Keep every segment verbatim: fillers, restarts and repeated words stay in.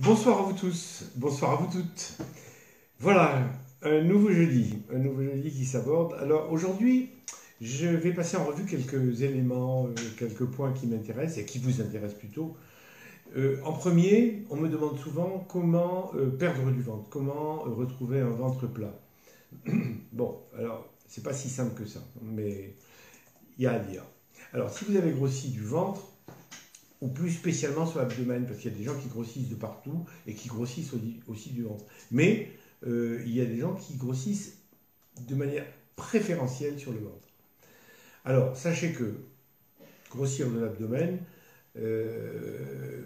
Bonsoir à vous tous, bonsoir à vous toutes. Voilà, un nouveau jeudi, un nouveau jeudi qui s'aborde. Alors aujourd'hui, je vais passer en revue quelques éléments, quelques points qui m'intéressent et qui vous intéressent plutôt. Euh, en premier, on me demande souvent comment euh, perdre du ventre, comment euh, retrouver un ventre plat. Bon, alors, c'est pas si simple que ça, mais il y a à dire. Alors, si vous avez grossi du ventre, ou plus spécialement sur l'abdomen, parce qu'il y a des gens qui grossissent de partout et qui grossissent aussi du ventre. Mais euh, il y a des gens qui grossissent de manière préférentielle sur le ventre. Alors, sachez que grossir de l'abdomen euh,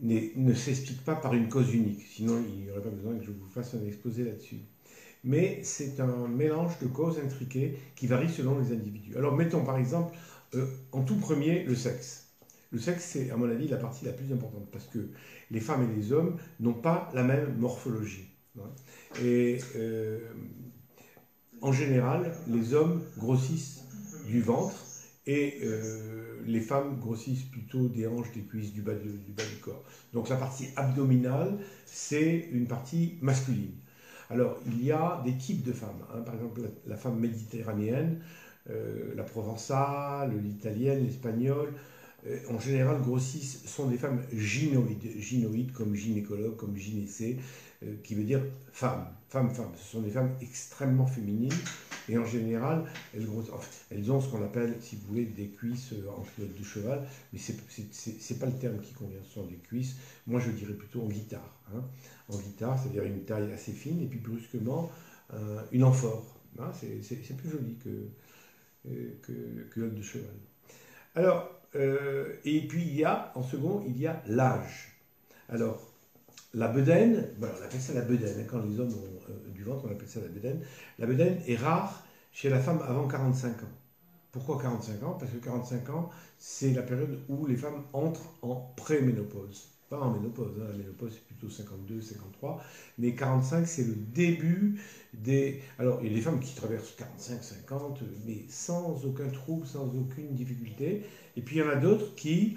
ne s'explique pas par une cause unique. Sinon, il n'y aurait pas besoin que je vous fasse un exposé là-dessus. Mais c'est un mélange de causes intriquées qui varie selon les individus. Alors, mettons par exemple, euh, en tout premier, le sexe. Le sexe, c'est à mon avis la partie la plus importante parce que les femmes et les hommes n'ont pas la même morphologie. Et euh, en général, les hommes grossissent du ventre et euh, les femmes grossissent plutôt des hanches, des cuisses, du bas, de, du bas du corps. Donc la partie abdominale, c'est une partie masculine. Alors, il y a des types de femmes. Hein. Par exemple, la, la femme méditerranéenne, euh, la provençale, l'italienne, l'espagnole... en général grossissent, sont des femmes gynoïdes, gynoïdes comme gynécologue, comme gynécée, euh, qui veut dire femme, femme, femme. Ce sont des femmes extrêmement féminines et en général, elles, grossissent, enfin, elles ont ce qu'on appelle, si vous voulez, des cuisses en culotte de cheval, mais ce n'est pas le terme qui convient, ce sont des cuisses, moi je dirais plutôt en guitare, hein. En guitare, c'est-à-dire une taille assez fine et puis brusquement, euh, une amphore, hein. C'est plus joli que, euh, que culotte de cheval. Alors, Euh, et puis il y a, en second, il y a l'âge. Alors, la bedaine, ben on appelle ça la bedaine, quand les hommes ont euh, du ventre, on appelle ça la bedaine. La bedaine est rare chez la femme avant quarante-cinq ans. Pourquoi quarante-cinq ans? Parce que quarante-cinq ans, c'est la période où les femmes entrent en préménopause. Pas en ménopause, hein, la ménopause c'est plutôt cinquante-deux, cinquante-trois, mais quarante-cinq c'est le début des... Alors il y a des femmes qui traversent quarante-cinq, cinquante, mais sans aucun trouble, sans aucune difficulté, et puis il y en a d'autres qui,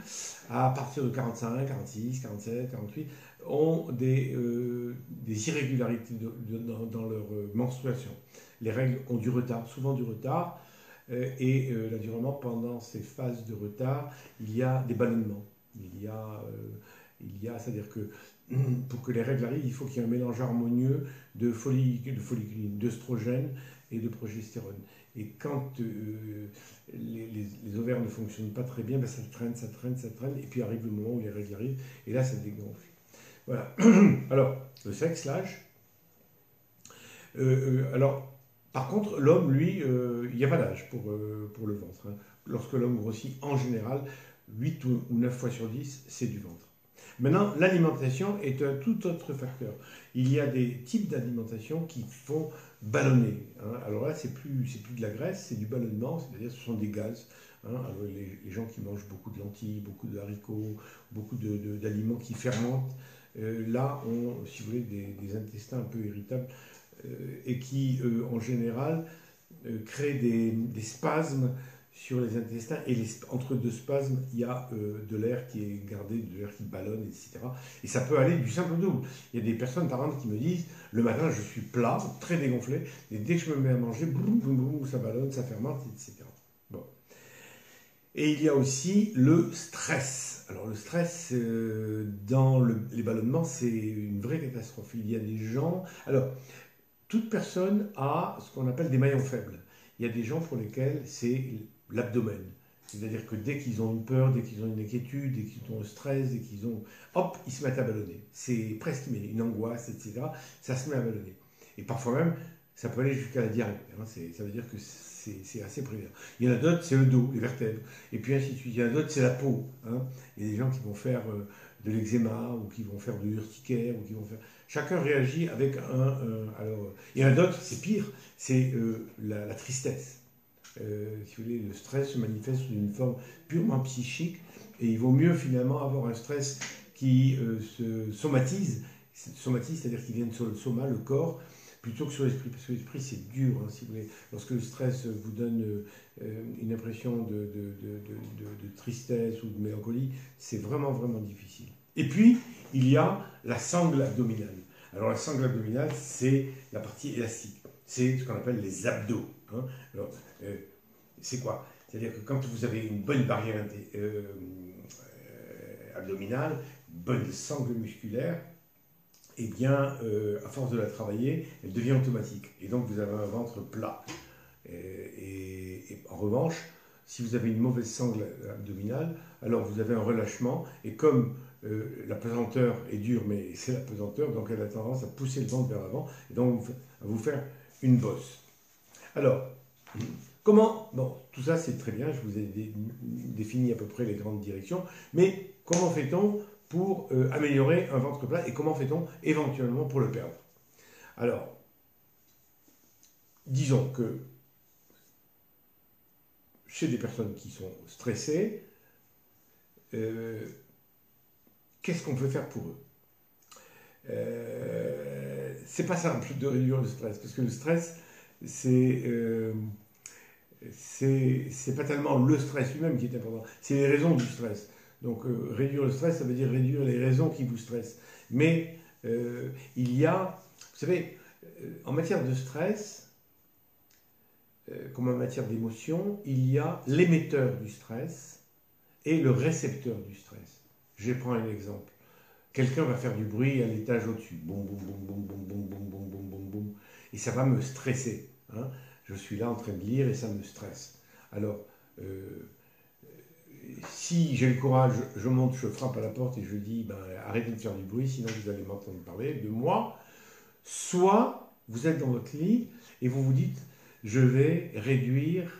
à partir de quarante-cinq, quarante-six, quarante-sept, quarante-huit, ont des, euh, des irrégularités de, de, dans, dans leur menstruation. Les règles ont du retard, souvent du retard, euh, et euh, naturellement pendant ces phases de retard, il y a des ballonnements, il y a... Euh, Il y a, c'est-à-dire que pour que les règles arrivent, il faut qu'il y ait un mélange harmonieux de folliculine, d'œstrogène et de progestérone. Et quand euh, les, les, les ovaires ne fonctionnent pas très bien, ben ça traîne, ça traîne, ça traîne, et puis arrive le moment où les règles arrivent, et là ça dégonfle. Voilà. Alors, le sexe, l'âge. Euh, euh, alors, par contre, l'homme, lui, il euh, n'y a pas d'âge pour, euh, pour le ventre, hein. Lorsque l'homme grossit, en général, huit ou neuf fois sur dix, c'est du ventre. Maintenant, l'alimentation est un tout autre facteur. Il y a des types d'alimentation qui font ballonner. Hein. Alors là, c'est plus, c'est plus de la graisse, c'est du ballonnement, c'est-à-dire ce sont des gaz. Hein. Alors les, les gens qui mangent beaucoup de lentilles, beaucoup de haricots, beaucoup d'aliments qui fermentent, euh, là, ont, si vous voulez, des, des intestins un peu irritables euh, et qui, euh, en général, euh, créent des, des spasmes sur les intestins, et les, entre deux spasmes, il y a euh, de l'air qui est gardé, de l'air qui ballonne, et cetera. Et ça peut aller du simple au double. Il y a des personnes, par exemple, qui me disent, le matin, je suis plat, très dégonflé, et dès que je me mets à manger, boum, boum, boum, ça ballonne, ça fermente, et cetera. Bon. Et il y a aussi le stress. Alors le stress, euh, dans le, les ballonnements, c'est une vraie catastrophe. Il y a des gens... Alors, toute personne a ce qu'on appelle des maillons faibles. Il y a des gens pour lesquels c'est... l'abdomen, c'est-à-dire que dès qu'ils ont une peur, dès qu'ils ont une inquiétude, dès qu'ils ont un stress, dès qu'ils ont... hop, ils se mettent à ballonner. C'est presque une angoisse, et cetera. Ça se met à ballonner. Et parfois même, ça peut aller jusqu'à la diarrhée. Hein. Ça veut dire que c'est assez prévert. Il y en a d'autres, c'est le dos, les vertèbres. Et puis ainsi de suite. Il y en a d'autres, c'est la peau. Hein. Il y a des gens qui vont faire euh, de l'eczéma, ou qui vont faire de l'urticaire, ou qui vont faire... Chacun réagit avec un... Euh, alors... Il y en a d'autres, c'est pire, c'est euh, la, la tristesse. Euh, si vous voulez, le stress se manifeste d'une forme purement psychique et il vaut mieux finalement avoir un stress qui euh, se somatise, somatise, c'est-à-dire qui vient sur le soma, le corps, plutôt que sur l'esprit, parce que l'esprit c'est dur, hein, si vous voulez. Lorsque le stress vous donne euh, une impression de, de, de, de, de, de tristesse ou de mélancolie, c'est vraiment vraiment difficile. Et puis, il y a la sangle abdominale. Alors, la sangle abdominale, c'est la partie élastique. C'est ce qu'on appelle les abdos. Hein. Alors, euh, c'est quoi? C'est-à-dire que quand vous avez une bonne barrière euh, euh, abdominale, bonne sangle musculaire, eh bien, euh, à force de la travailler, elle devient automatique. Et donc, vous avez un ventre plat. Et, et, et en revanche, si vous avez une mauvaise sangle abdominale, alors vous avez un relâchement. Et comme euh, la pesanteur est dure, mais c'est la pesanteur, donc elle a tendance à pousser le ventre vers l'avant, et donc à vous faire une bosse. Alors, comment... Bon, tout ça, c'est très bien. Je vous ai dé, défini à peu près les grandes directions. Mais comment fait-on pour euh, améliorer un ventre plat, et comment fait-on éventuellement pour le perdre? Alors, disons que chez des personnes qui sont stressées, euh, qu'est-ce qu'on peut faire pour eux? euh, C'est pas simple de réduire le stress, parce que le stress, c'est euh, c'est pas tellement le stress lui-même qui est important, c'est les raisons du stress. Donc, euh, réduire le stress, ça veut dire réduire les raisons qui vous stressent. Mais euh, il y a, vous savez, euh, en matière de stress, euh, comme en matière d'émotion, il y a l'émetteur du stress et le récepteur du stress. Je prends un exemple. Quelqu'un va faire du bruit à l'étage au-dessus. Boum, boum, boum, boum, boum, boum, boum, boum, boum, boum, boum. Et ça va me stresser. Hein. Je suis là en train de lire et ça me stresse. Alors... Euh, si j'ai le courage, je monte, je frappe à la porte et je dis ben, arrêtez de faire du bruit, sinon vous allez m'entendre parler de moi. Soit vous êtes dans votre lit et vous vous dites je vais réduire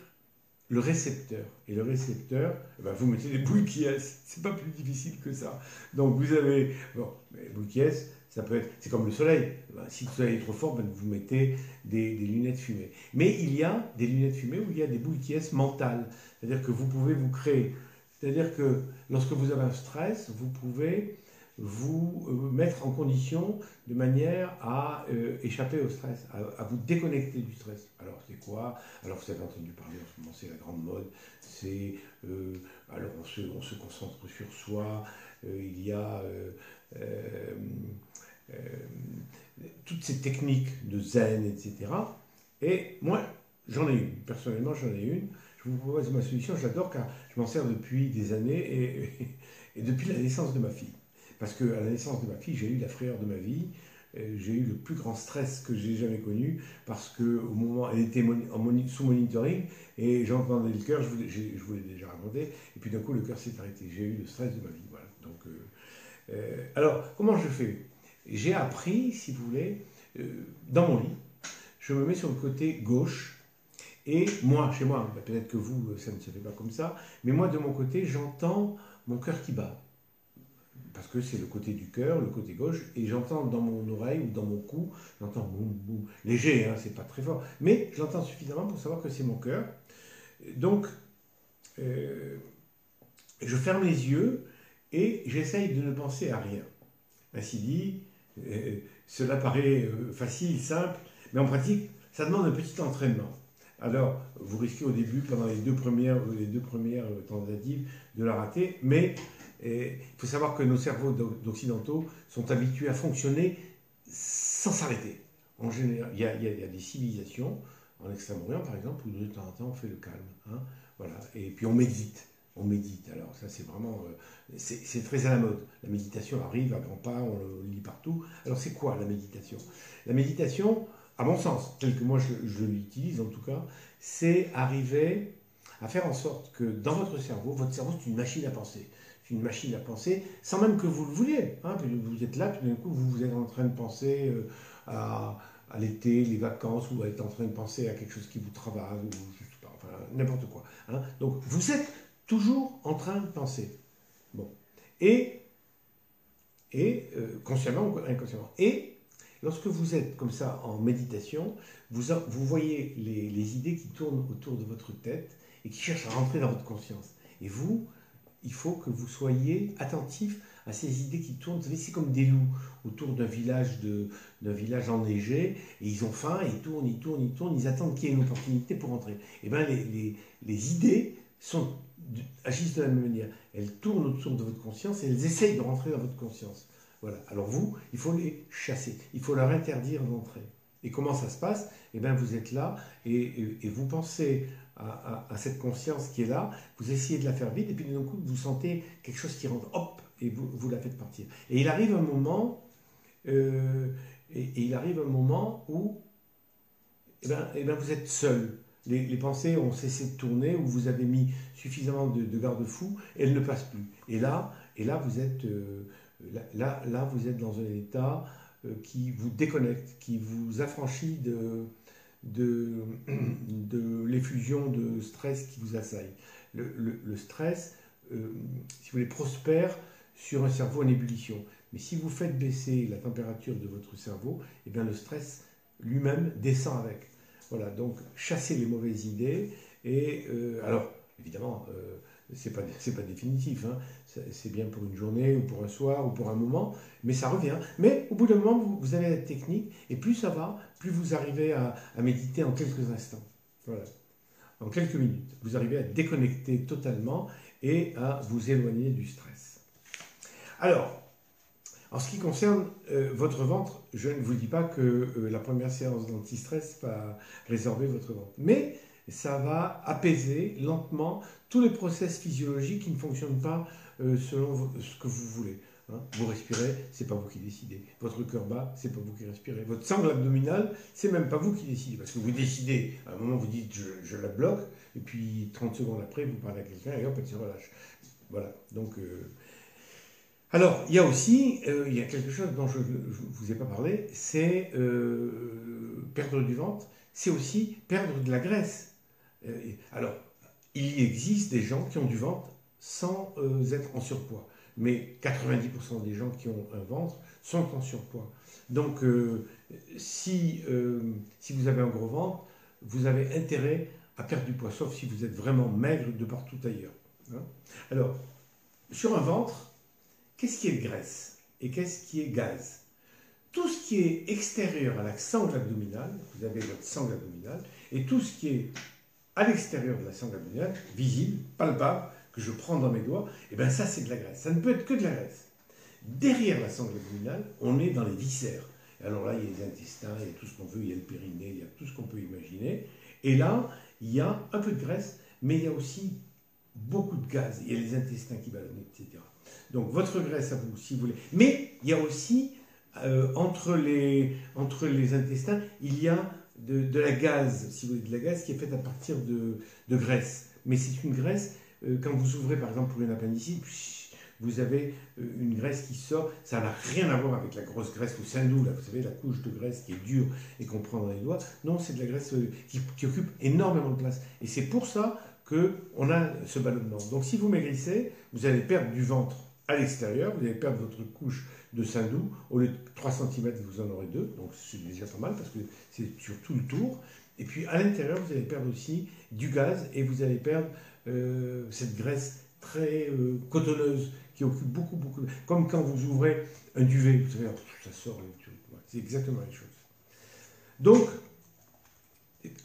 le récepteur. Et le récepteur, ben, vous mettez des boules qui est. C'est pas plus difficile que ça. Donc vous avez. Bon, les boules qui est, ça peut être. C'est comme le soleil. Ben, si le soleil est trop fort, ben, vous mettez des, des lunettes fumées. Mais il y a des lunettes fumées où il y a des boules qui est mentales. C'est-à-dire que vous pouvez vous créer. C'est-à-dire que lorsque vous avez un stress, vous pouvez vous mettre en condition de manière à euh, échapper au stress, à, à vous déconnecter du stress. Alors c'est quoi? Alors vous avez entendu parler en ce moment, c'est la grande mode, c'est... Euh, alors on se, on se concentre sur soi, euh, il y a... Euh, euh, euh, toutes ces techniques de zen, et cetera. Et moi, j'en ai une, personnellement j'en ai une. Je vous propose ma solution, j'adore car je m'en sers depuis des années et, et, et depuis la naissance de ma fille. Parce qu'à la naissance de ma fille, j'ai eu la frayeur de ma vie, j'ai eu le plus grand stress que j'ai jamais connu parce qu'au moment, elle était moni en moni sous monitoring et j'entendais le cœur, je vous, je vous l'ai déjà raconté, et puis d'un coup le cœur s'est arrêté. J'ai eu le stress de ma vie. Voilà. Donc, euh, euh, alors, comment je fais? J'ai appris, si vous voulez, euh, dans mon lit, je me mets sur le côté gauche. Et moi, chez moi, peut-être que vous, ça ne se fait pas comme ça, mais moi, de mon côté, j'entends mon cœur qui bat. Parce que c'est le côté du cœur, le côté gauche, et j'entends dans mon oreille ou dans mon cou, j'entends boum boum, léger, hein, c'est pas très fort, mais j'entends suffisamment pour savoir que c'est mon cœur. Donc, euh, je ferme les yeux et j'essaye de ne penser à rien. Ainsi dit, euh, cela paraît facile, simple, mais en pratique, ça demande un petit entraînement. Alors, vous risquez au début, pendant les deux premières, les deux premières tentatives, de la rater, mais il faut savoir que nos cerveaux d'occidentaux sont habitués à fonctionner sans s'arrêter. En général, il y, y, y a des civilisations, en Extrême-Orient par exemple, où de temps en temps on fait le calme, hein, voilà, et puis on médite. On médite, alors ça c'est vraiment, c'est très à la mode. La méditation arrive à grands pas, on le lit partout. Alors c'est quoi la méditation? La méditation, à mon sens, tel que moi je, je l'utilise en tout cas, c'est arriver à faire en sorte que dans votre cerveau, votre cerveau c'est une machine à penser. C'est une machine à penser sans même que vous le vouliez. Hein, vous êtes là, puis d'un coup vous êtes en train de penser à, à l'été, les vacances, ou vous êtes en train de penser à quelque chose qui vous travaille, ou je sais pas, enfin n'importe quoi. Hein. Donc vous êtes toujours en train de penser. Bon. Et, et euh, consciemment ou inconsciemment. Et lorsque vous êtes comme ça en méditation, vous, vous voyez les, les idées qui tournent autour de votre tête et qui cherchent à rentrer dans votre conscience. Et vous, il faut que vous soyez attentif à ces idées qui tournent. Vous savez, c'est comme des loups autour d'un village, de, d'un village enneigé, et ils ont faim, et ils tournent, ils tournent, ils tournent, ils attendent qu'il y ait une opportunité pour rentrer. Et bien les, les, les idées sont agissent de la même manière. Elles tournent autour de votre conscience et elles essayent de rentrer dans votre conscience. Voilà. Alors vous, il faut les chasser. Il faut leur interdire d'entrer. Et comment ça se passe? Eh bien, vous êtes là et, et, et vous pensez à, à, à cette conscience qui est là, vous essayez de la faire vite et puis d'un coup, vous sentez quelque chose qui rentre, hop, et vous, vous la faites partir. Et il arrive un moment, euh, et, et il arrive un moment où eh bien, eh bien, vous êtes seul. Les, les pensées ont cessé de tourner, ou vous avez mis suffisamment de, de garde-fous, elles ne passent plus. Et là, et là, vous êtes, euh, là, là, vous êtes dans un état qui vous déconnecte, qui vous affranchit de, de, de l'effusion de stress qui vous assaille. Le, le, le stress, euh, si vous voulez, prospère sur un cerveau en ébullition. Mais si vous faites baisser la température de votre cerveau, eh bien le stress lui-même descend avec. Voilà, donc chassez les mauvaises idées. Et euh, alors, évidemment, euh, c'est pas, c'est pas définitif, hein. C'est bien pour une journée ou pour un soir ou pour un moment, mais ça revient. Mais au bout d'un moment, vous, vous avez la technique, et plus ça va, plus vous arrivez à, à méditer en quelques instants. Voilà. En quelques minutes, vous arrivez à déconnecter totalement et à vous éloigner du stress. Alors, en ce qui concerne euh, votre ventre, je ne vous dis pas que euh, la première séance d'anti-stress va résorber votre ventre, mais ça va apaiser lentement tous les process physiologiques qui ne fonctionnent pas selon ce que vous voulez. Vous respirez, c'est pas vous qui décidez. Votre cœur bat, c'est pas vous qui respirez. Votre sangle abdominale, c'est même pas vous qui décidez. Parce que vous décidez, à un moment vous dites je, je la bloque, et puis trente secondes après vous parlez à quelqu'un et hop, elle se relâche. Voilà. Donc, euh... alors, il y a aussi euh, il y a quelque chose dont je ne vous ai pas parlé, c'est euh, perdre du ventre, c'est aussi perdre de la graisse. Alors, il existe des gens qui ont du ventre sans euh, être en surpoids. Mais quatre-vingt-dix pour cent des gens qui ont un ventre sont en surpoids. Donc, euh, si, euh, si vous avez un gros ventre, vous avez intérêt à perdre du poids, sauf si vous êtes vraiment maigre de partout ailleurs. Hein? Alors, sur un ventre, qu'est-ce qui est graisse et qu'est-ce qui est gaz? Tout ce qui est extérieur à la sangle abdominale, vous avez votre sangle abdominale, et tout ce qui est à l'extérieur de la sangle abdominale, visible, palpable, que je prends dans mes doigts, et bien ça c'est de la graisse, ça ne peut être que de la graisse. Derrière la sangle abdominale, on est dans les viscères. Alors là, il y a les intestins, il y a tout ce qu'on veut, il y a le périnée, il y a tout ce qu'on peut imaginer. Et là, il y a un peu de graisse, mais il y a aussi beaucoup de gaz, il y a les intestins qui ballonnent, et cetera. Donc votre graisse à vous, si vous voulez. Mais il y a aussi, euh, entre, les, entre les intestins, il y a De, de la gaz, si vous voulez, de la gaz qui est faite à partir de, de graisse. Mais c'est une graisse, euh, quand vous ouvrez par exemple pour une appendicite, vous avez euh, une graisse qui sort, ça n'a rien à voir avec la grosse graisse au sein doux, là, vous savez, la couche de graisse qui est dure et qu'on prend dans les doigts. Non, c'est de la graisse euh, qui, qui occupe énormément de place. Et c'est pour ça qu'on a ce ballonnement. Donc si vous maigrissez, vous allez perdre du ventre à l'extérieur, vous allez perdre votre couche de sein doux, au lieu de trois centimètres, vous en aurez deux, donc c'est déjà pas mal parce que c'est sur tout le tour. Et puis à l'intérieur, vous allez perdre aussi du gaz et vous allez perdre euh, cette graisse très euh, cotonneuse qui occupe beaucoup, beaucoup. Comme quand vous ouvrez un duvet, vous savez, ça sort, c'est exactement la chose. Donc,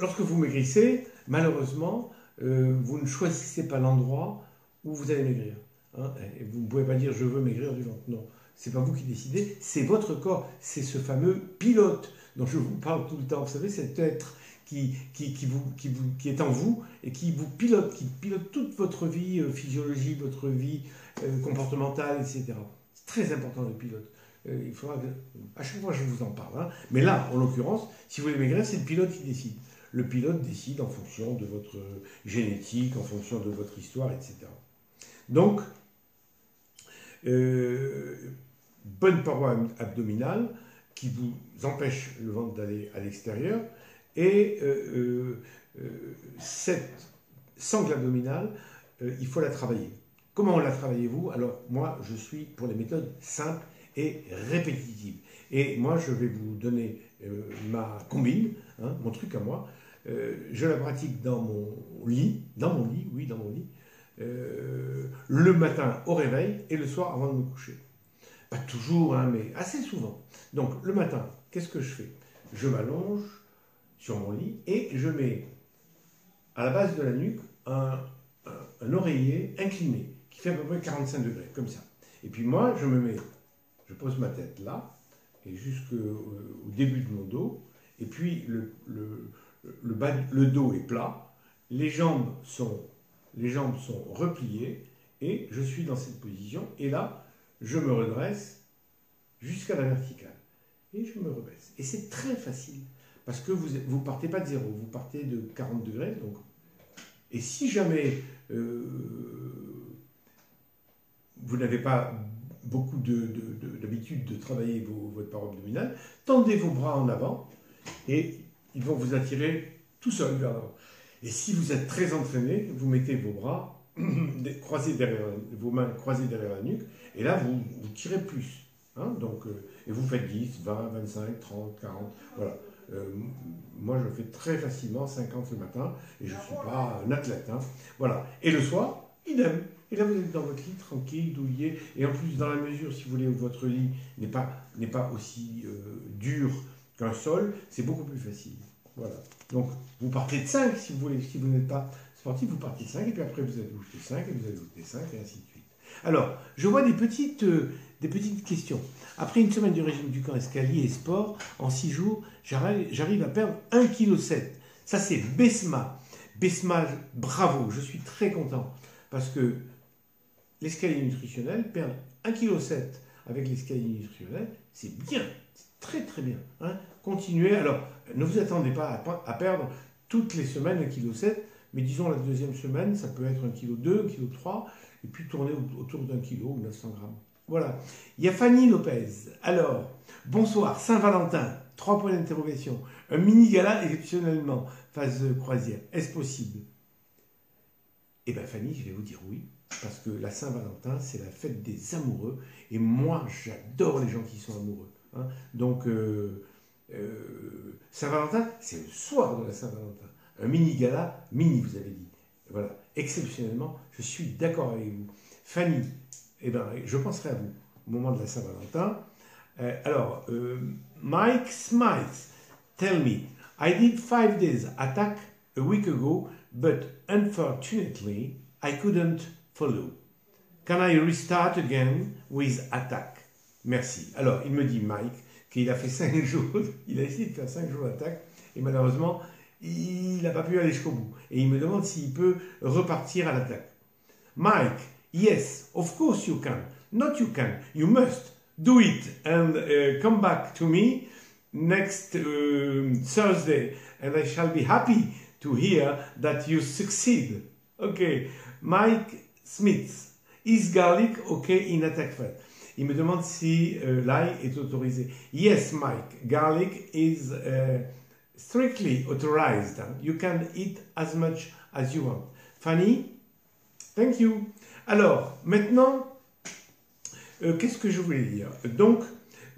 lorsque vous maigrissez, malheureusement, euh, vous ne choisissez pas l'endroit où vous allez maigrir. Hein, et vous ne pouvez pas dire je veux maigrir du ventre, non. C'est pas vous qui décidez, c'est votre corps, c'est ce fameux pilote dont je vous parle tout le temps. Vous savez, cet être qui, qui, qui, vous, qui, vous, qui est en vous et qui vous pilote, qui pilote toute votre vie euh, physiologique, votre vie euh, comportementale, et cetera. C'est très important le pilote. Euh, il faudra que, à chaque fois, je vous en parle. Hein. Mais là, en l'occurrence, si vous voulez maigrir, c'est le pilote qui décide. Le pilote décide en fonction de votre génétique, en fonction de votre histoire, et cetera. Donc, euh, bonne paroi abdominale qui vous empêche le ventre d'aller à l'extérieur et euh, euh, cette sangle abdominale, euh, il faut la travailler. Comment la travaillez-vous? Alors moi, je suis pour les méthodes simples et répétitives. Et moi, je vais vous donner euh, ma combine, hein, mon truc à moi. Euh, je la pratique dans mon lit, dans mon lit, oui, dans mon lit, euh, le matin au réveil et le soir avant de me coucher. Pas toujours, hein, mais assez souvent. Donc, le matin, qu'est-ce que je fais? Je m'allonge sur mon lit et je mets à la base de la nuque un, un, un oreiller incliné, qui fait à peu près quarante-cinq degrés, comme ça. Et puis moi, je me mets, je pose ma tête là, et jusqu'au début de mon dos, et puis le, le, le, bas, le dos est plat, les jambes sont, les jambes sont repliées, et je suis dans cette position, et là, je me redresse jusqu'à la verticale. Et je me rebaisse. Et c'est très facile, parce que vous ne partez pas de zéro, vous partez de quarante degrés. Donc. Et si jamais euh, vous n'avez pas beaucoup d'habitude de, de, de, de travailler vos, votre paroi abdominale, tendez vos bras en avant et ils vont vous attirer tout seul vers l'avant. Et si vous êtes très entraîné, vous mettez vos bras croisés derrière, vos mains croisées derrière la nuque, et là vous, vous tirez plus. Hein, donc, euh, et vous faites dix, vingt, vingt-cinq, trente, quarante, voilà. Euh, moi, je fais très facilement cinquante le matin, et je ne suis pas un athlète. Hein, voilà. Et le soir, idem. Et là, vous êtes dans votre lit, tranquille, douillet. Et en plus, dans la mesure, si vous voulez, où votre lit n'est pas, n'est pas aussi euh, dur qu'un sol, c'est beaucoup plus facile. Voilà. Donc, vous partez de cinq, si vous voulez, si vous n'êtes pas sportif, vous partez de cinq, et puis après, vous ajoutez cinq, et vous ajoutez cinq, et ainsi de suite. Alors, je vois des petites... Euh, Des petites questions. Après une semaine du régime du camp escalier et sport, en six jours, j'arrive à perdre un virgule sept kilos. Ça, c'est Besma. Besma, bravo, je suis très content. Parce que l'escalier nutritionnel, perdre un virgule sept kilos avec l'escalier nutritionnel, c'est bien. C'est très, très bien. Hein. Continuez. Alors, ne vous attendez pas à perdre toutes les semaines un virgule sept kilos. Mais disons, la deuxième semaine, ça peut être un virgule deux kilos, un virgule trois kilos. Et puis tourner autour d'un kilo ou neuf cents grammes. Voilà. Il y a Fanny Lopez. Alors, bonsoir, Saint-Valentin, trois points d'interrogation. Un mini-gala exceptionnellement, phase croisière. Est-ce possible? Eh bien, Fanny, je vais vous dire oui, parce que la Saint-Valentin, c'est la fête des amoureux, et moi, j'adore les gens qui sont amoureux. Hein. Donc, euh, euh, Saint-Valentin, c'est le soir de la Saint-Valentin. Un mini-gala, mini, vous avez dit. Voilà. Exceptionnellement, je suis d'accord avec vous. Fanny, eh bien, je penserai à vous au moment de la Saint-Valentin. Euh, alors, euh, Mike Smith, tell me, I did five days attack a week ago, but unfortunately, I couldn't follow. Can I restart again with attack? Merci. Alors, il me dit, Mike, qu'il a fait cinq jours, il a essayé de faire cinq jours d'attaque, et malheureusement, il n'a pas pu aller jusqu'au bout. Et il me demande s'il peut repartir à l'attaque. Mike, yes, of course you can. Not you can, you must do it and uh, come back to me next uh, Thursday and I shall be happy to hear that you succeed. Okay, Mike Smith, is garlic okay in attack fat? Il me demande si euh, l'ail est autorisé. Yes, Mike, garlic is uh, strictly authorized. You can eat as much as you want. Fanny, thank you. Alors, maintenant, euh, qu'est-ce que je voulais dire? Donc,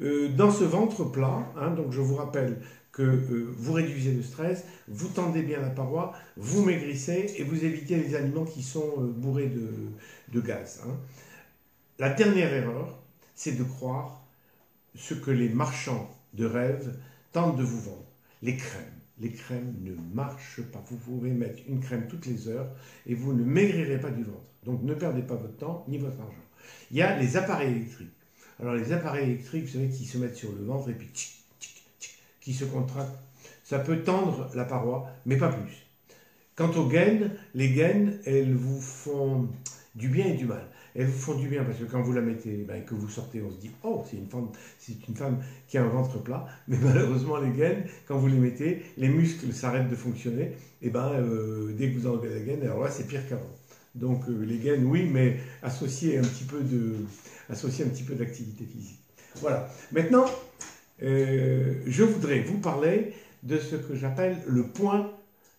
euh, dans ce ventre plat, hein, donc je vous rappelle que euh, vous réduisez le stress, vous tendez bien la paroi, vous maigrissez et vous évitez les aliments qui sont euh, bourrés de, de gaz. Hein. La dernière erreur, c'est de croire ce que les marchands de rêve tentent de vous vendre, les crèmes. Les crèmes ne marchent pas. Vous pouvez mettre une crème toutes les heures et vous ne maigrirez pas du ventre. Donc ne perdez pas votre temps ni votre argent. Il y a les appareils électriques. Alors les appareils électriques, vous savez, qui se mettent sur le ventre et puis tchic, tchic, tchic, qui se contractent. Ça peut tendre la paroi, mais pas plus. Quant aux gaines, les gaines, elles vous font du bien et du mal. Elles vous font du bien parce que quand vous la mettez, ben, que vous sortez, on se dit « Oh, c'est une femme, c'est une femme qui a un ventre plat ». Mais malheureusement, les gaines, quand vous les mettez, les muscles s'arrêtent de fonctionner. Et ben, euh, dès que vous enlevez la gaine, alors là, c'est pire qu'avant. Donc, euh, les gaines, oui, mais associer un petit peu de, associer un petit peu d'activité physique. Voilà. Maintenant, euh, je voudrais vous parler de ce que j'appelle le point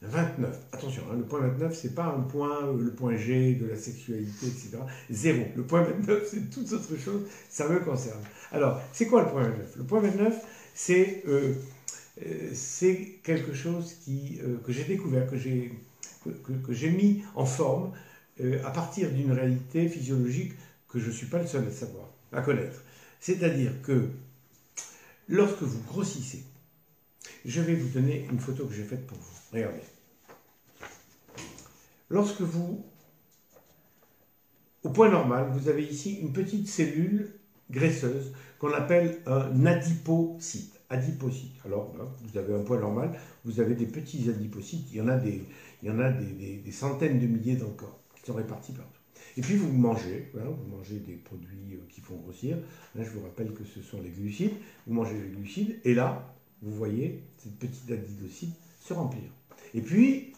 vingt-neuf. Attention, hein, le point vingt-neuf, c'est pas un point, euh, le point G de la sexualité, et cetera. Zéro. Le point vingt-neuf, c'est toute autre chose, ça me concerne. Alors, c'est quoi le point vingt-neuf? Le point vingt-neuf, c'est euh, euh, c'est quelque chose qui, euh, que j'ai découvert, que j'ai que, que, que j'ai mis en forme euh, à partir d'une réalité physiologique que je ne suis pas le seul à savoir, à connaître. C'est-à-dire que lorsque vous grossissez, je vais vous donner une photo que j'ai faite pour vous. Regardez. Lorsque vous Au point normal, vous avez ici une petite cellule graisseuse qu'on appelle un adipocyte. Adipocyte. Alors, là, vous avez un point normal, vous avez des petits adipocytes, il y en a des, il y en a des, des, des centaines de milliers dans le corps qui sont répartis partout. Et puis vous mangez, hein, vous mangez des produits qui font grossir. Là, je vous rappelle que ce sont les glucides. Vous mangez les glucides et là, vous voyez cette petite adipocyte se remplir. Et puis,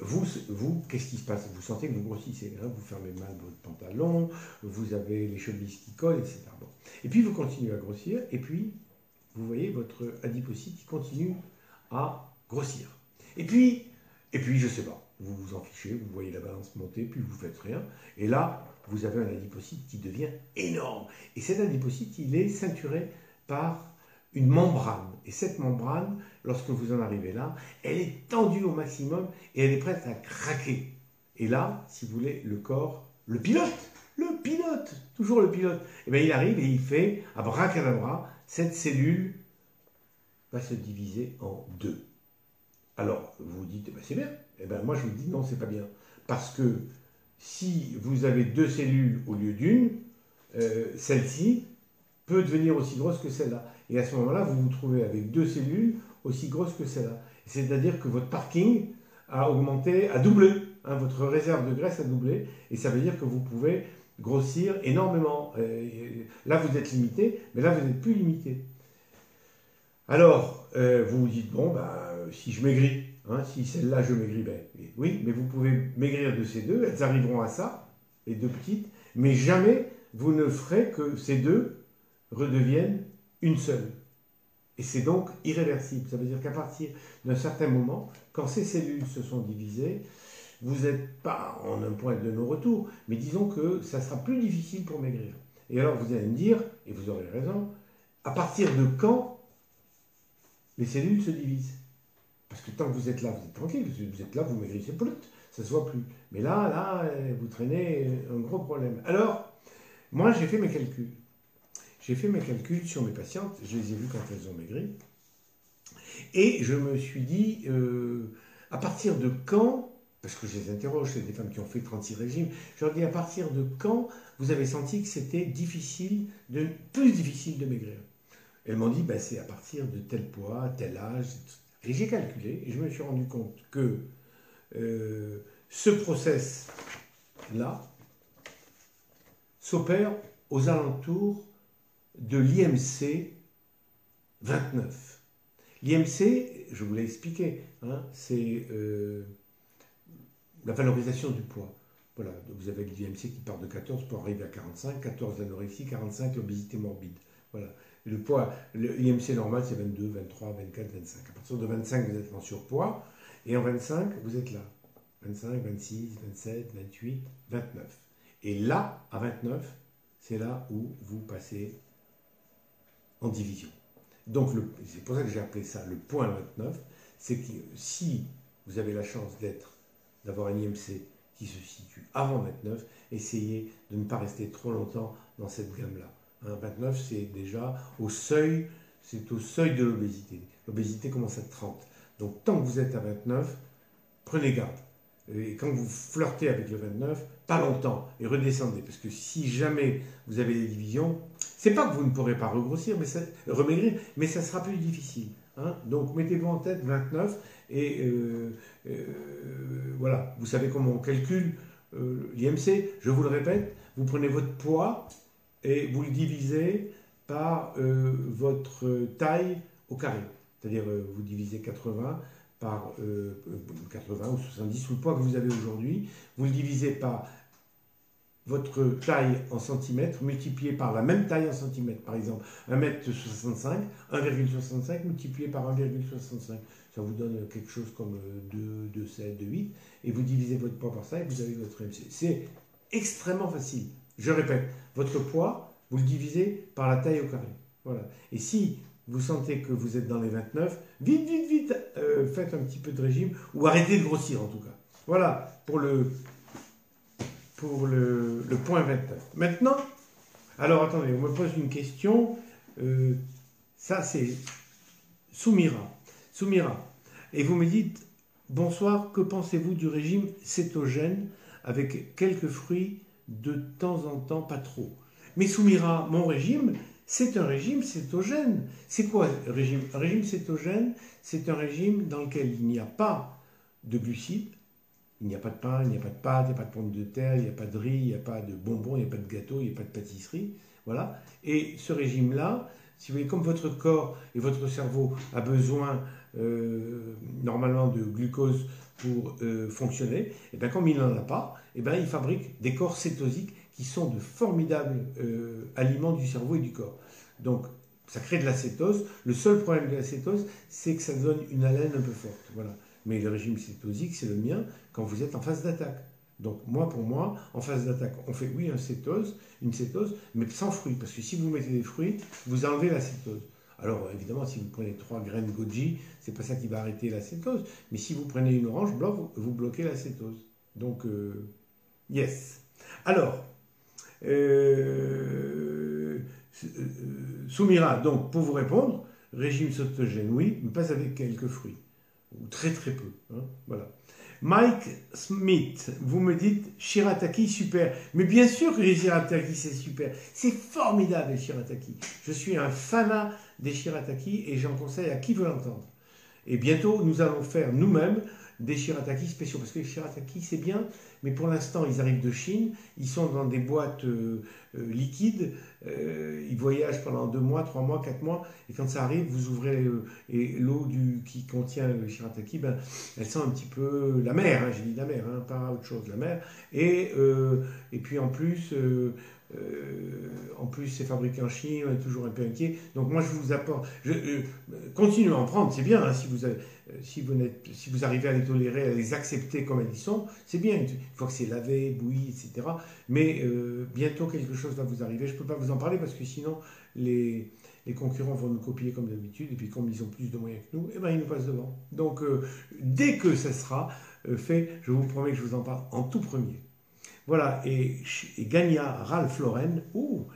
vous, vous qu'est-ce qui se passe? Vous sentez que vous grossissez, hein, vous fermez mal votre pantalon, vous avez les chemises qui collent, et cetera. Bon. Et puis, vous continuez à grossir et puis, vous voyez votre adipocyte qui continue à grossir. Et puis, et puis je ne sais pas. Vous vous en fichez, vous voyez la balance monter, puis vous faites rien. Et là, vous avez un adipocyte qui devient énorme. Et cet adipocyte, il est ceinturé par une membrane. Et cette membrane, lorsque vous en arrivez là, elle est tendue au maximum et elle est prête à craquer. Et là, si vous voulez, le corps, le pilote, le pilote, toujours le pilote, et bien il arrive et il fait, à abracadabra, cette cellule va se diviser en deux. Alors, vous vous dites, eh ben, c'est bien. Eh bien, moi, je vous dis, non, c'est pas bien. Parce que si vous avez deux cellules au lieu d'une, euh, celle-ci peut devenir aussi grosse que celle-là. Et à ce moment-là, vous vous trouvez avec deux cellules aussi grosses que celle-là. C'est-à-dire que votre parking a augmenté, a doublé. Hein, votre réserve de graisse a doublé. Et ça veut dire que vous pouvez grossir énormément. Et là, vous êtes limité, mais là, vous n'êtes plus limité. Alors, euh, vous vous dites, bon, ben, si je maigris, hein, si celle-là je maigris, ben, oui, mais vous pouvez maigrir de ces deux, elles arriveront à ça, les deux petites, mais jamais vous ne ferez que ces deux redeviennent une seule. Et c'est donc irréversible. Ça veut dire qu'à partir d'un certain moment, quand ces cellules se sont divisées, vous n'êtes pas en un point de non-retour, mais disons que ça sera plus difficile pour maigrir. Et alors vous allez me dire, et vous aurez raison, à partir de quand les cellules se divisent. Parce que tant que vous êtes là, vous êtes tranquille, parce que vous êtes là, vous maigrissez, ça ne se voit plus. Mais là, là, vous traînez un gros problème. Alors, moi, j'ai fait mes calculs. J'ai fait mes calculs sur mes patientes, je les ai vues quand elles ont maigri. Et je me suis dit, euh, à partir de quand, parce que je les interroge, c'est des femmes qui ont fait trente-six régimes, je leur dis, à partir de quand vous avez senti que c'était difficile, de, plus difficile de maigrir? Elles m'ont dit, ben, c'est à partir de tel poids, tel âge. Et j'ai calculé, et je me suis rendu compte que euh, ce process-là s'opère aux alentours de l'I M C vingt-neuf. L'I M C, je vous l'ai expliqué, hein, c'est euh, la valorisation du poids. Voilà, vous avez l'I M C qui part de quatorze pour arriver à quarante-cinq, quatorze l'anorexie, quarante-cinq l'obésité morbide. Voilà. Le poids, l'I M C normal, c'est vingt-deux, vingt-trois, vingt-quatre, vingt-cinq. À partir de vingt-cinq, vous êtes en surpoids. Et en vingt-cinq, vous êtes là. vingt-cinq, vingt-six, vingt-sept, vingt-huit, vingt-neuf. Et là, à vingt-neuf, c'est là où vous passez en division. Donc, c'est pour ça que j'ai appelé ça le point vingt-neuf. C'est que si vous avez la chance d'être, d'avoir un I M C qui se situe avant vingt-neuf, essayez de ne pas rester trop longtemps dans cette gamme-là. vingt-neuf, c'est déjà au seuil, c'est au seuil de l'obésité. L'obésité commence à trente. Donc, tant que vous êtes à vingt-neuf, prenez garde. Et quand vous flirtez avec le vingt-neuf, pas longtemps, et redescendez. Parce que si jamais vous avez des divisions, c'est pas que vous ne pourrez pas regrossir, mais ça, remaigrir, mais ça sera plus difficile. Hein. Donc, mettez-vous en tête vingt-neuf, et euh, euh, voilà. Vous savez comment on calcule euh, l'I M C. Je vous le répète, vous prenez votre poids, et vous le divisez par euh, votre taille au carré. C'est-à-dire, euh, vous divisez quatre-vingts par euh, quatre-vingts ou soixante-dix, ou le poids que vous avez aujourd'hui. Vous le divisez par votre taille en centimètres, multiplié par la même taille en centimètres. Par exemple, un mètre soixante-cinq, un virgule soixante-cinq multiplié par un virgule soixante-cinq. Ça vous donne quelque chose comme deux, deux virgule sept, deux virgule huit. Et vous divisez votre poids par ça et vous avez votre M C. C'est extrêmement facile. Je répète, votre poids, vous le divisez par la taille au carré. Voilà. Et si vous sentez que vous êtes dans les vingt-neuf, vite, vite, vite, euh, faites un petit peu de régime ou arrêtez de grossir en tout cas. Voilà pour le, pour le, le point vingt-neuf. Maintenant, alors attendez, on me pose une question. Euh, ça, c'est Soumira. Soumira. Et vous me dites, bonsoir, que pensez-vous du régime cétogène avec quelques fruits de temps en temps, pas trop. Mais Soumira, mon régime, c'est un régime cétogène. C'est quoi un régime? Un régime cétogène, c'est un régime dans lequel il n'y a pas de glucides, il n'y a pas de pain, il n'y a pas de pâtes, il n'y a pas de pommes de terre, il n'y a pas de riz, il n'y a pas de bonbons, il n'y a pas de gâteau, il n'y a pas de pâtisserie. Voilà. Et ce régime-là, si vous voulez, comme votre corps et votre cerveau a besoin euh, normalement de glucose pour euh, fonctionner, et bien comme il n'en a pas, et bien il fabrique des corps cétosiques qui sont de formidables euh, aliments du cerveau et du corps. Donc, ça crée de la cétose. Le seul problème de la cétose, c'est que ça donne une haleine un peu forte. Voilà. Mais le régime cétosique, c'est le mien quand vous êtes en phase d'attaque. Donc, moi, pour moi, en phase d'attaque, on fait, oui, une cétose, une cétose, mais sans fruits. Parce que si vous mettez des fruits, vous enlevez la cétose. Alors, évidemment, si vous prenez trois graines goji, c'est pas ça qui va arrêter la cétose. Mais si vous prenez une orange, vous bloquez la cétose. Donc, euh, yes. Alors... Euh, euh, Soumira, donc pour vous répondre, régime cétogène, oui, mais pas avec quelques fruits, ou très très peu. Hein, voilà. Mike Smith, vous me dites shirataki super, mais bien sûr que les shirataki c'est super, c'est formidable les shirataki. Je suis un fanat des shirataki et j'en conseille à qui veut l'entendre. Et bientôt nous allons faire nous-mêmes des shirataki spéciaux, parce que les shirataki c'est bien, mais pour l'instant ils arrivent de Chine, ils sont dans des boîtes euh, euh, liquides, euh, ils voyagent pendant deux mois, trois mois, quatre mois, et quand ça arrive, vous ouvrez euh, et l'eau qui contient le shirataki, ben, elle sent un petit peu la mer, hein, j'ai dit la mer, hein, pas autre chose, la mer, et, euh, et puis en plus, euh, euh, en plus c'est fabriqué en Chine, on est toujours un peu inquiet, donc moi je vous apporte, je, euh, continuez à en prendre, c'est bien, hein, si vous avez... Si vous, n'êtes, si vous arrivez à les tolérer, à les accepter comme elles sont, c'est bien, une fois que c'est lavé, bouilli, et cetera. Mais euh, bientôt quelque chose va vous arriver. Je ne peux pas vous en parler parce que sinon les, les concurrents vont nous copier comme d'habitude. Et puis comme ils ont plus de moyens que nous, eh ben, ils nous passent devant. Donc euh, dès que ça sera euh, fait, je vous promets que je vous en parle en tout premier. Voilà, et, et Gagna Ralph Lauren, ouh,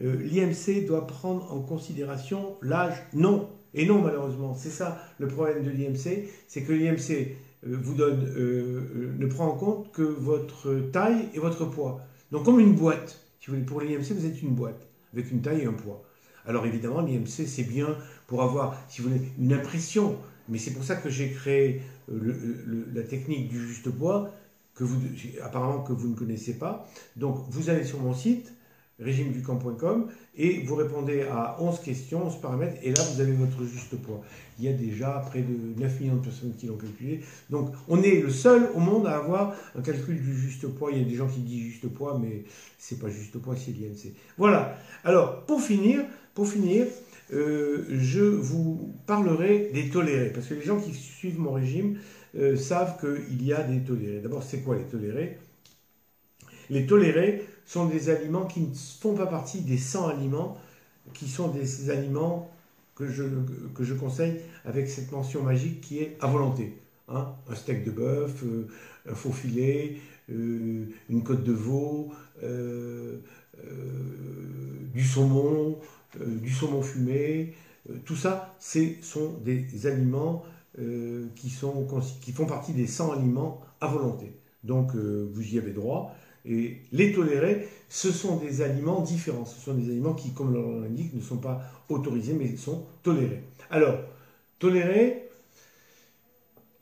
euh, l'I M C doit prendre en considération l'âge, non. Et non, malheureusement, c'est ça le problème de l'I M C, c'est que l'I M C vous donne, euh, ne prend en compte que votre taille et votre poids. Donc comme une boîte, si vous voulez, pour l'I M C, vous êtes une boîte, avec une taille et un poids. Alors évidemment, l'I M C, c'est bien pour avoir, si vous voulez, une impression, mais c'est pour ça que j'ai créé le, le, la technique du juste poids, que vous, apparemment que vous ne connaissez pas. Donc vous allez sur mon site, régime du camp point com, et vous répondez à onze questions, onze paramètres, et là vous avez votre juste poids. Il y a déjà près de neuf millions de personnes qui l'ont calculé, donc on est le seul au monde à avoir un calcul du juste poids. Il y a des gens qui disent juste poids, mais c'est pas juste poids, c'est l'I M C. Voilà, alors pour finir, pour finir euh, je vous parlerai des tolérés, parce que les gens qui suivent mon régime euh, savent qu'il y a des tolérés. D'abord, c'est quoi les tolérés? Les tolérés sont des aliments qui ne font pas partie des cent aliments, qui sont des aliments que je, que je conseille avec cette mention magique qui est à volonté. Hein, un steak de bœuf, euh, un faux filet, euh, une côte de veau, euh, euh, du saumon, euh, du saumon fumé, euh, tout ça, ce sont des aliments euh, qui, sont, qui font partie des cent aliments à volonté. Donc euh, vous y avez droit. Et les tolérés, ce sont des aliments différents. Ce sont des aliments qui, comme l'on l'indique, ne sont pas autorisés, mais sont tolérés. Alors, tolérés,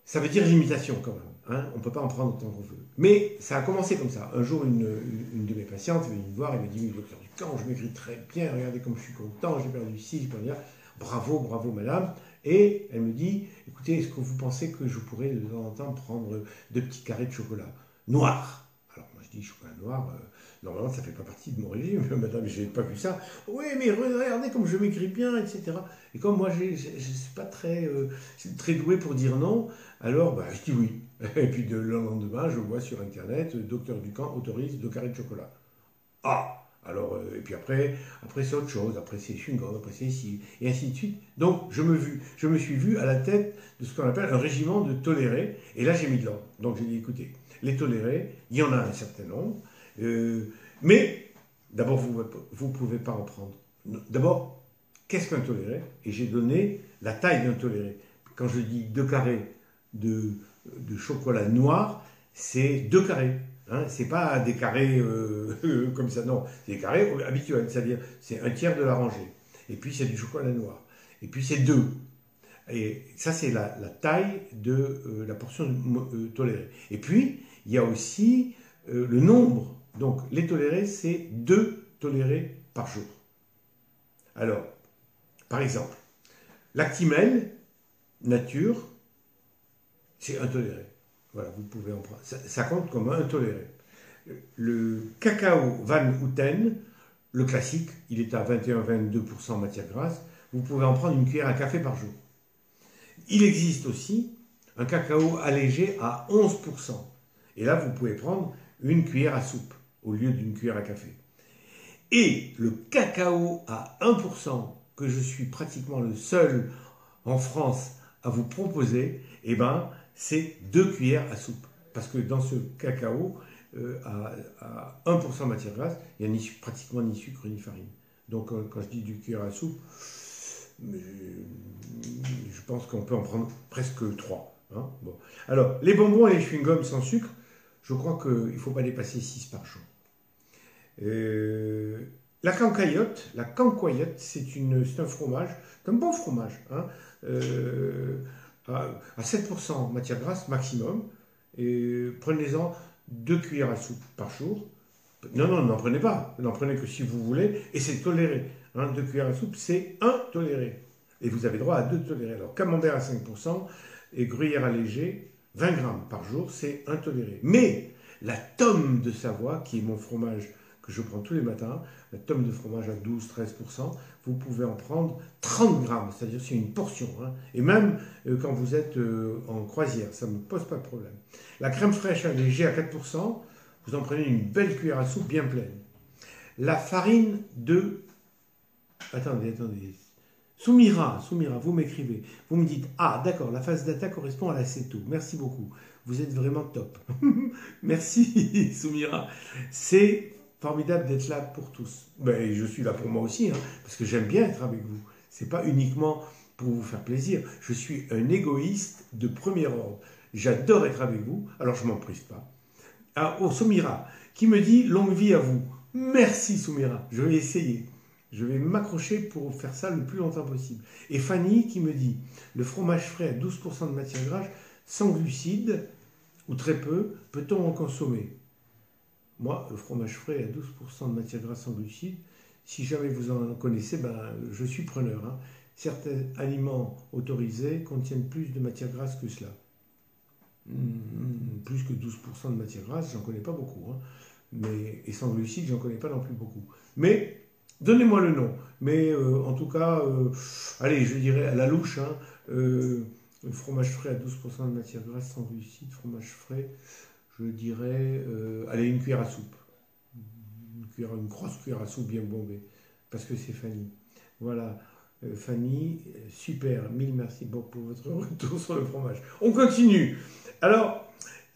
ça veut dire limitation quand même. Hein, on ne peut pas en prendre autant qu'on veut. Mais ça a commencé comme ça. Un jour, une, une, une de mes patientes est venue me voir et m'a dit, « Docteur Ducamp, je maigris très bien, regardez comme je suis content, j'ai perdu ci, j'ai perdu là. Bravo, bravo, madame. » Et elle me dit, « Écoutez, est-ce que vous pensez que je pourrais de temps en temps prendre deux petits carrés de chocolat noir ?» Chocolat noir, euh, normalement ça ne fait pas partie de mon régime, madame, j'ai pas vu ça. Oui, mais regardez comme je m'écris bien, et cetera. Et comme moi je ne suis pas très, euh, très doué pour dire non, alors bah, je dis oui. Et puis le lendemain, je vois sur internet, docteur Ducamp autorise deux carrés de chocolat. Ah! Alors, euh, et puis après, après c'est autre chose, après c'est chewing-gum, après c'est ici, et ainsi de suite. Donc, je me, vu, je me suis vu à la tête de ce qu'on appelle un régiment de tolérés, et là j'ai mis de l'ordre. Donc j'ai dit, écoutez, les tolérés, il y en a un certain nombre, euh, mais d'abord vous ne pouvez pas en prendre. D'abord, qu'est-ce qu'un toléré? Et j'ai donné la taille d'un toléré. Quand je dis deux carrés de, de chocolat noir, c'est deux carrés. Hein, c'est pas des carrés euh, euh, comme ça, non. C'est des carrés habituels, c'est-à-dire c'est un tiers de la rangée. Et puis c'est du chocolat noir. Et puis c'est deux. Et ça, c'est la, la taille de euh, la portion euh, tolérée. Et puis, il y a aussi euh, le nombre. Donc, les tolérés, c'est deux tolérés par jour. Alors, par exemple, l'Actimel nature, c'est un toléré. Voilà, vous pouvez en prendre. Ça, ça compte comme un toléré. Le cacao Van Houten, le classique, il est à vingt et un à vingt-deux pour cent matière grasse. Vous pouvez en prendre une cuillère à café par jour. Il existe aussi un cacao allégé à onze pour cent. Et là, vous pouvez prendre une cuillère à soupe au lieu d'une cuillère à café. Et le cacao à un pour cent, que je suis pratiquement le seul en France à vous proposer, eh ben, c'est deux cuillères à soupe. Parce que dans ce cacao euh, à, à un pour cent matière grasse, il n'y a ni, pratiquement ni sucre ni farine. Donc, euh, quand je dis du cuillère à soupe, mais je pense qu'on peut en prendre presque trois. Hein. Bon. Alors, les bonbons et les chewing-gums sans sucre, je crois qu'il ne faut pas dépasser six par jour. Euh, la cancoyote, la cancoyote, c'est un fromage, un bon fromage, hein, euh, à, à sept pour cent matière grasse maximum. Et prenez-en deux cuillères à soupe par jour. Non, non, n'en prenez pas. N'en prenez que si vous voulez. Et c'est toléré. Hein, deux cuillères à soupe, c'est un toléré. Et vous avez droit à deux tolérés. Alors, camembert à cinq pour cent et gruyère allégée, vingt grammes par jour, c'est un toléré. Mais la tome de Savoie, qui est mon fromage que je prends tous les matins, la tome de fromage à douze à treize pour cent, vous pouvez en prendre trente grammes, c'est-à-dire c'est une portion. Hein. Et même euh, quand vous êtes euh, en croisière, ça ne me pose pas de problème. La crème fraîche allégée à quatre pour cent, vous en prenez une belle cuillère à soupe bien pleine. La farine de... Attendez, attendez. Soumira, Soumira, vous m'écrivez. Vous me dites, ah d'accord, la phase data correspond à l'acéto. Merci beaucoup. Vous êtes vraiment top. Merci Soumira. C'est formidable d'être là pour tous. Ben, je suis là pour moi aussi, hein, parce que j'aime bien être avec vous. Ce n'est pas uniquement pour vous faire plaisir. Je suis un égoïste de premier ordre. J'adore être avec vous, alors je ne m'en prive pas. Ah, oh, Soumira, qui me dit longue vie à vous. Merci Soumira, je vais essayer. Je vais m'accrocher pour faire ça le plus longtemps possible. Et Fanny qui me dit, le fromage frais à douze pour cent de matière grasse, sans glucides, ou très peu, peut-on en consommer? Moi, le fromage frais à douze pour cent de matière grasse sans glucides, si jamais vous en connaissez, ben, je suis preneur. Hein. Certains aliments autorisés contiennent plus de matière grasse que cela. Mmh, plus que douze pour cent de matière grasse, j'en connais pas beaucoup. Hein. Mais, et sans glucides, j'en connais pas non plus beaucoup. Mais... Donnez-moi le nom, mais euh, en tout cas, euh, allez, je dirais à la louche, hein, euh, fromage frais à douze pour cent de matière grasse sans glucides, fromage frais, je dirais, euh, allez, une cuillère à soupe, une, cuillère, une grosse cuillère à soupe bien bombée, parce que c'est Fanny. Voilà, euh, Fanny, super, mille merci beaucoup pour votre retour sur le fromage. On continue. Alors,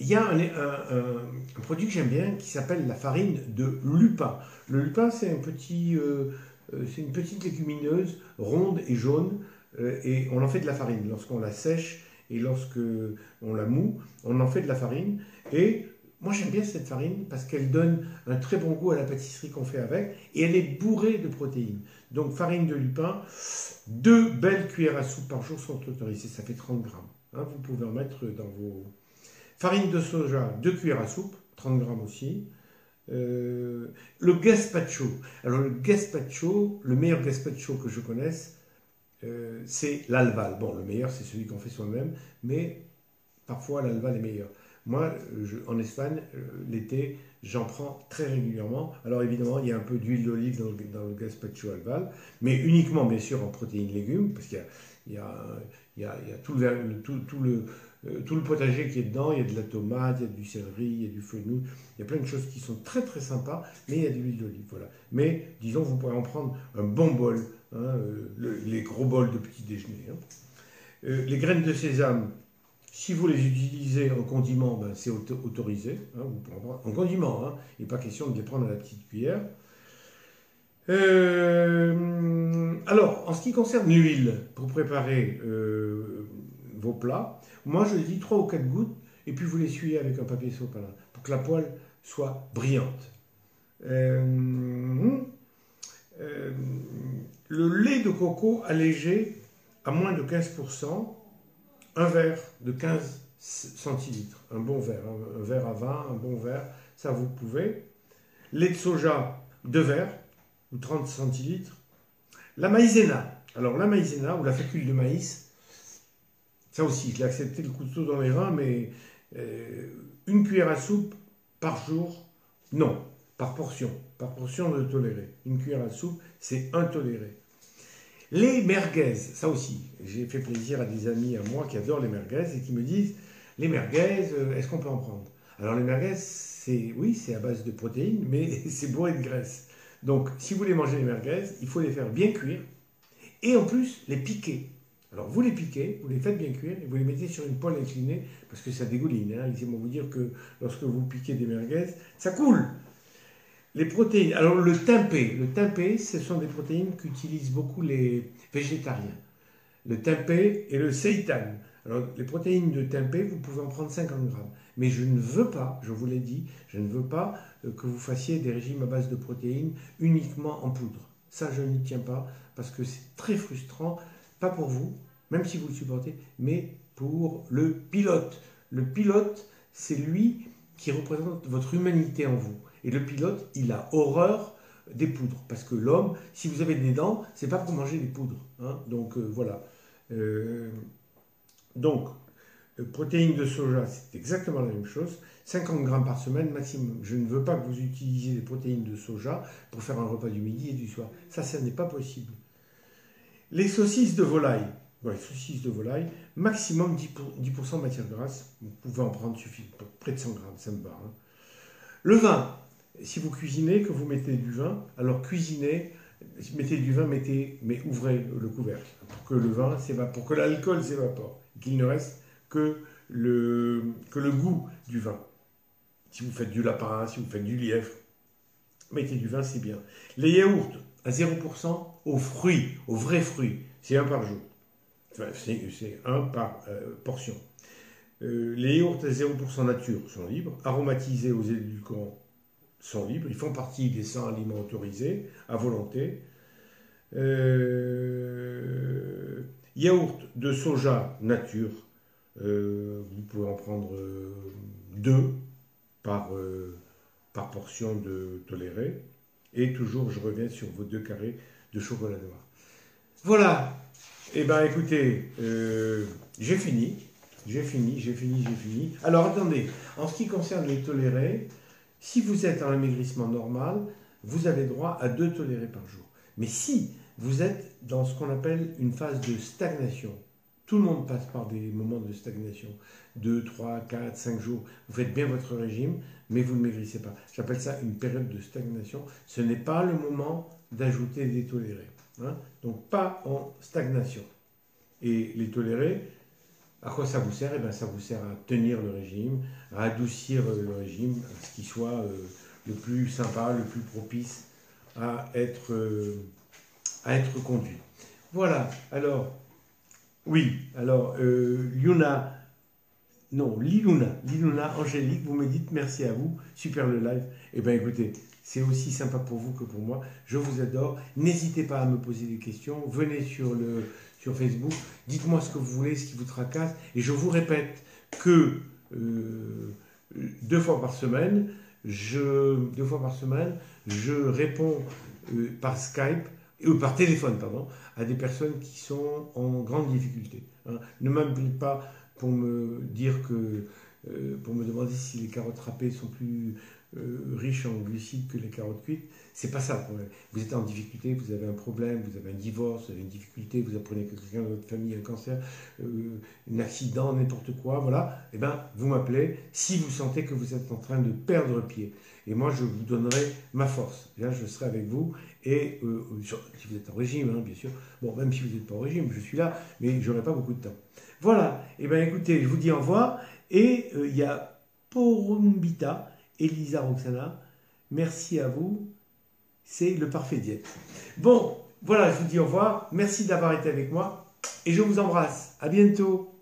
il y a un, un, un, un produit que j'aime bien qui s'appelle la farine de lupin. Le lupin, c'est un petit, euh, c'est une petite légumineuse ronde et jaune, euh, et on en fait de la farine. Lorsqu'on la sèche et lorsqu'on la moue, on en fait de la farine. Et moi, j'aime bien cette farine parce qu'elle donne un très bon goût à la pâtisserie qu'on fait avec, et elle est bourrée de protéines. Donc, farine de lupin, deux belles cuillères à soupe par jour sont autorisées. Ça fait trente grammes. Hein, vous pouvez en mettre dans vos... Farine de soja, deux cuillères à soupe, trente grammes aussi. Euh, le gazpacho. Alors le gazpacho, le meilleur gazpacho que je connaisse, euh, c'est l'Alval. Bon, le meilleur, c'est celui qu'on fait soi-même, mais parfois l'Alval est meilleur. Moi, je, en Espagne, l'été, j'en prends très régulièrement. Alors évidemment, il y a un peu d'huile d'olive dans, dans le gazpacho Alval, mais uniquement, bien sûr, en protéines légumes, parce qu'il y, y, y, y a tout le... Tout, tout le Euh, tout le potager qui est dedans, il y a de la tomate, il y a du céleri, il y a du fenouil, il y a plein de choses qui sont très très sympas, mais il y a de l'huile d'olive, voilà. Mais, disons, vous pourrez en prendre un bon bol, hein, euh, le, les gros bols de petit déjeuner. Hein. Euh, les graines de sésame, si vous les utilisez en condiment, ben, c'est auto autorisé, hein, vous pouvez en prendre en condiment, hein, il n'est pas question de les prendre à la petite cuillère. Euh, alors, en ce qui concerne l'huile, pour préparer euh, vos plats, moi, je dis trois ou quatre gouttes, et puis vous l'essuyez avec un papier sopalin, pour que la poêle soit brillante. Euh, euh, le lait de coco allégé à moins de quinze pour cent, un verre de quinze centilitres, un bon verre, un verre à vin, un bon verre, ça vous pouvez. Lait de soja, deux verres, ou trente centilitres. La maïzena, alors la maïzena ou la fécule de maïs, ça aussi, je l'ai accepté le couteau dans les reins, mais euh, une cuillère à soupe par jour, non, par portion, par portion de toléré. Une cuillère à soupe, c'est un toléré. Les merguez, ça aussi, j'ai fait plaisir à des amis à moi qui adorent les merguez et qui me disent, les merguez, est-ce qu'on peut en prendre? Alors les merguez, c'est oui, c'est à base de protéines, mais c'est bourré de graisse. Donc si vous voulez manger les merguez, il faut les faire bien cuire et en plus les piquer. Alors vous les piquez, vous les faites bien cuire et vous les mettez sur une poêle inclinée parce que ça dégouline. Hein. Laissez-moi vous dire que lorsque vous piquez des merguez, ça coule. Les protéines, alors le tempeh, le tempeh, ce sont des protéines qu'utilisent beaucoup les végétariens. Le tempeh et le seitan. Alors les protéines de tempeh, vous pouvez en prendre cinquante grammes. Mais je ne veux pas, je vous l'ai dit, je ne veux pas que vous fassiez des régimes à base de protéines uniquement en poudre. Ça, je n'y tiens pas parce que c'est très frustrant, pas pour vous, même si vous le supportez, mais pour le pilote. Le pilote, c'est lui qui représente votre humanité en vous. Et le pilote, il a horreur des poudres. Parce que l'homme, si vous avez des dents, c'est pas pour manger des poudres. Hein. Donc, euh, voilà. Euh, donc, euh, protéines de soja, c'est exactement la même chose. cinquante grammes par semaine maximum. Je ne veux pas que vous utilisiez des protéines de soja pour faire un repas du midi et du soir. Ça, ça n'est pas possible. Les saucisses de volaille. Ouais, saucisses de volaille, maximum dix pour cent matière grasse. Vous pouvez en prendre, suffit pour près de cent grammes, ça me va. Hein. Le vin. Si vous cuisinez, que vous mettez du vin, alors cuisinez, mettez du vin, mettez, mais ouvrez le couvercle pour que le vin s'évapore, pour que l'alcool s'évapore, qu'il ne reste que le, que le goût du vin. Si vous faites du lapin, si vous faites du lièvre, mettez du vin, c'est bien. Les yaourts à zéro pour cent aux fruits, aux vrais fruits, c'est un par jour. Enfin, c'est un par euh, portion. Euh, les yaourts à zéro pour cent nature sont libres, aromatisés aux édulcorants sont libres, ils font partie des cent aliments autorisés, à volonté. Euh, yaourt de soja nature, euh, vous pouvez en prendre euh, deux par, euh, par portion de toléré. Et toujours, je reviens sur vos deux carrés de chocolat noir. Voilà. Eh bien, écoutez, euh, j'ai fini, j'ai fini, j'ai fini, j'ai fini. Alors, attendez, en ce qui concerne les tolérés, si vous êtes en amaigrissement normal, vous avez droit à deux tolérés par jour. Mais si vous êtes dans ce qu'on appelle une phase de stagnation, tout le monde passe par des moments de stagnation, deux, trois, quatre, cinq jours, vous faites bien votre régime, mais vous ne maigrissez pas. J'appelle ça une période de stagnation. Ce n'est pas le moment d'ajouter des tolérés. Hein? Donc pas en stagnation. Et les tolérés, à quoi ça vous sert? Eh bien, ça vous sert à tenir le régime, à adoucir le régime, à ce qu'il soit euh, le plus sympa, le plus propice à être, euh, à être conduit. Voilà, alors, oui, alors, euh, Liluna, non, Liluna, Liluna, Angélique, vous me dites merci à vous, super le live. Eh bien, écoutez, c'est aussi sympa pour vous que pour moi, je vous adore, n'hésitez pas à me poser des questions, venez sur le... sur Facebook, dites-moi ce que vous voulez, ce qui vous tracasse, et je vous répète que euh, deux fois par semaine, je, deux fois par semaine, je réponds euh, par Skype, ou euh, par téléphone, pardon, à des personnes qui sont en grande difficulté. Hein. Ne m'appelez pas pour me dire que, euh, pour me demander si les carottes râpées sont plus euh, riches en glucides que les carottes cuites. C'est pas ça le problème. Vous êtes en difficulté, vous avez un problème, vous avez un divorce, vous avez une difficulté, vous apprenez que quelqu'un de votre famille a un cancer, euh, un accident, n'importe quoi, voilà. Eh bien, vous m'appelez si vous sentez que vous êtes en train de perdre pied. Et moi, je vous donnerai ma force. Là, je serai avec vous. Et euh, si vous êtes en régime, hein, bien sûr. Bon, même si vous n'êtes pas en régime, je suis là, mais je n'aurai pas beaucoup de temps. Voilà. Eh bien, écoutez, je vous dis au revoir. Et il euh, y a Porumbita, Elisa Roxana. Merci à vous. C'est le parfait diète. Bon, voilà, je vous dis au revoir. Merci d'avoir été avec moi et je vous embrasse. À bientôt.